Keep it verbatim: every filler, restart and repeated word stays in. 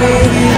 baby.